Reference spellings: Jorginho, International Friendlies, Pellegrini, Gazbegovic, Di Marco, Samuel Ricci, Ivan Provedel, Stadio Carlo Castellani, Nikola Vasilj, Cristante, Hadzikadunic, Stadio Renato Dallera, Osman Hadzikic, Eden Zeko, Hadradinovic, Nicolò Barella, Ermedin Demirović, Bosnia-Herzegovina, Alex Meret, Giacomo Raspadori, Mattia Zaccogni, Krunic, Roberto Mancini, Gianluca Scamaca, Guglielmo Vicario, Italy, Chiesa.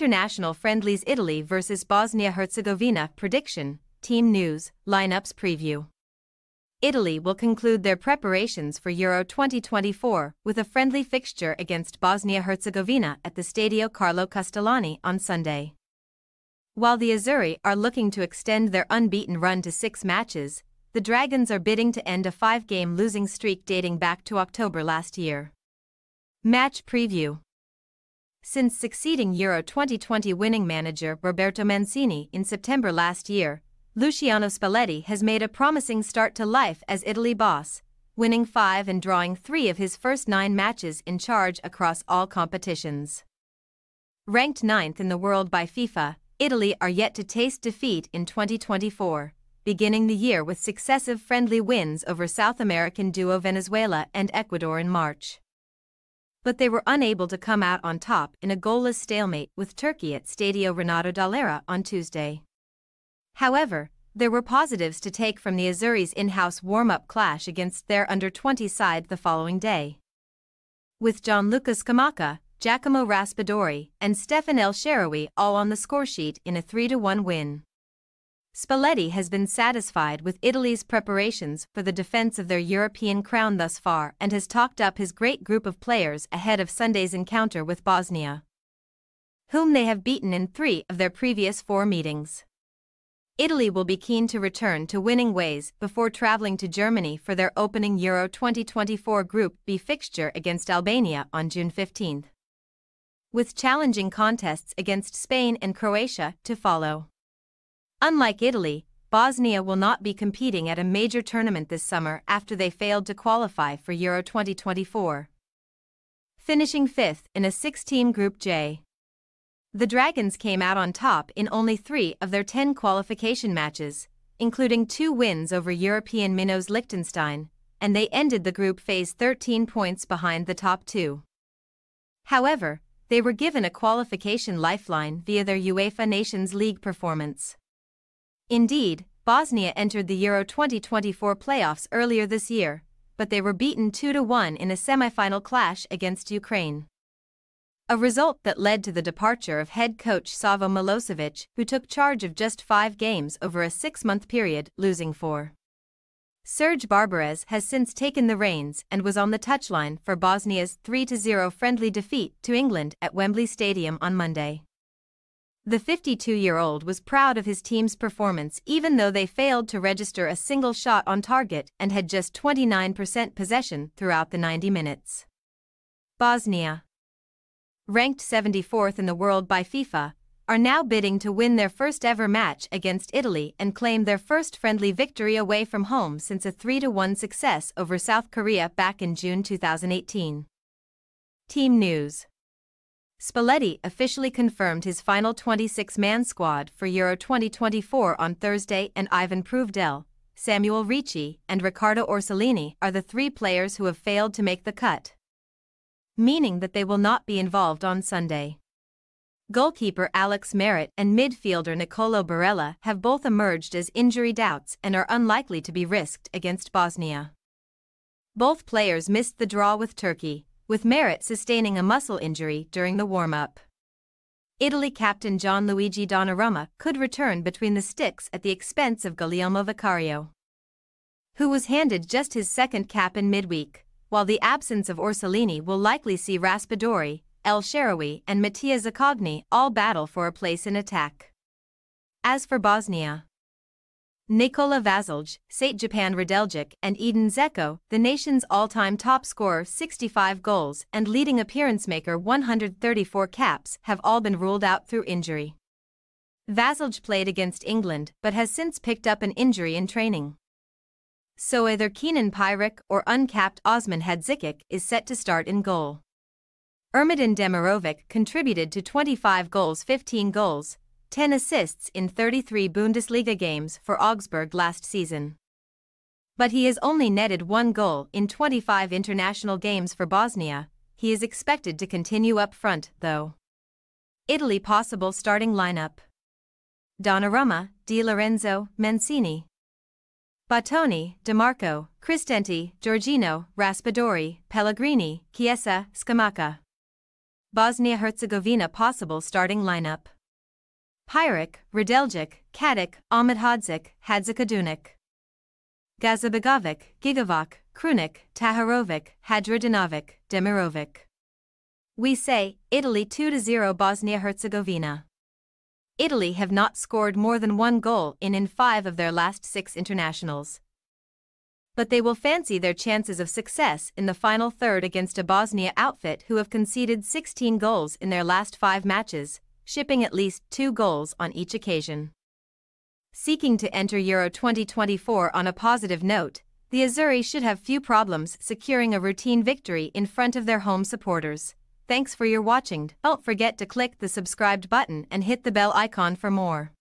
International Friendlies Italy vs Bosnia-Herzegovina prediction, team news, lineups preview. Italy will conclude their preparations for Euro 2024 with a friendly fixture against Bosnia-Herzegovina at the Stadio Carlo Castellani on Sunday. While the Azzurri are looking to extend their unbeaten run to 6 matches, the Dragons are bidding to end a 5-game losing streak dating back to October last year. Match preview. Since succeeding Euro 2020 winning manager Roberto Mancini in September last year, Luciano Spalletti has made a promising start to life as Italy boss, winning 5 and drawing 3 of his first 9 matches in charge across all competitions. Ranked 9th in the world by FIFA, Italy are yet to taste defeat in 2024, beginning the year with successive friendly wins over South American duo Venezuela and Ecuador in March. But they were unable to come out on top in a goalless stalemate with Turkey at Stadio Renato Dallera on Tuesday. However, there were positives to take from the Azzurri's in-house warm-up clash against their under-20 side the following day. With Gianluca Scamaca, Giacomo Raspadori, and Stephan El Shaarawy all on the scoresheet in a 3-1 win. Spalletti has been satisfied with Italy's preparations for the defense of their European crown thus far and has talked up his great group of players ahead of Sunday's encounter with Bosnia, whom they have beaten in 3 of their previous 4 meetings. Italy will be keen to return to winning ways before traveling to Germany for their opening Euro 2024 Group B fixture against Albania on June 15, with challenging contests against Spain and Croatia to follow. Unlike Italy, Bosnia will not be competing at a major tournament this summer after they failed to qualify for Euro 2024, finishing 5th in a 6-team Group J. The Dragons came out on top in only 3 of their 10 qualification matches, including 2 wins over European minnows Liechtenstein, and they ended the group phase 13 points behind the top 2. However, they were given a qualification lifeline via their UEFA Nations League performance. Indeed, Bosnia entered the Euro 2024 playoffs earlier this year, but they were beaten 2-1 in a semi-final clash against Ukraine, a result that led to the departure of head coach Savo Milosevic, who took charge of just 5 games over a 6-month period, losing 4. Serge Barbarez has since taken the reins and was on the touchline for Bosnia's 3-0 friendly defeat to England at Wembley Stadium on Monday. The 52-year-old was proud of his team's performance even though they failed to register a single shot on target and had just 29% possession throughout the 90 minutes. Bosnia, ranked 74th in the world by FIFA, are now bidding to win their first ever match against Italy and claim their first friendly victory away from home since a 3-1 success over South Korea back in June 2018. Team news. Spalletti officially confirmed his final 26-man squad for Euro 2024 on Thursday, and Ivan Provedel, Samuel Ricci, and Riccardo Orsolini are the 3 players who have failed to make the cut, meaning that they will not be involved on Sunday. Goalkeeper Alex Meret and midfielder Nicolò Barella have both emerged as injury doubts and are unlikely to be risked against Bosnia. Both players missed the draw with Turkey, with Meret sustaining a muscle injury during the warm-up. Italy captain Gianluigi Donnarumma could return between the sticks at the expense of Guglielmo Vicario, who was handed just his 2nd cap in midweek, while the absence of Orsolini will likely see Raspadori, El Shaarawy and Mattia Zaccogni all battle for a place in attack. As for Bosnia, Nikola Vasilj, Stjepan Radeljic and Eden Zeko, the nation's all-time top scorer 65 goals and leading appearance maker 134 caps, have all been ruled out through injury. Vasilj played against England but has since picked up an injury in training. So either Kenan Pirić or uncapped Osman Hadzikic is set to start in goal. Ermedin Demirović contributed to 25 goals, 15 goals, 10 assists in 33 Bundesliga games for Augsburg last season, but he has only netted 1 goal in 25 international games for Bosnia. He is expected to continue up front, though. Italy possible starting lineup: Donnarumma, Di Lorenzo, Mancini, Batoni, Di Marco, Cristante, Jorginho, Raspadori, Pellegrini, Chiesa, Scamaca. Bosnia-Herzegovina possible starting lineup: Pirić, Radeljic, Kadic, Ahmed Hadzic, Hadzikadunic, Gazbegovic, Gigovac, Krunic, Taharovic, Hadradinovic, Demirovic. We say, Italy 2-0 Bosnia-Herzegovina. Italy have not scored more than one goal in 5 of their last 6 internationals. But they will fancy their chances of success in the final third against a Bosnia outfit who have conceded 16 goals in their last 5 matches, shipping at least 2 goals on each occasion. Seeking to enter Euro 2024 on a positive note, the Azzurri should have few problems securing a routine victory in front of their home supporters. Thanks for your watching. Don't forget to click the subscribed button and hit the bell icon for more.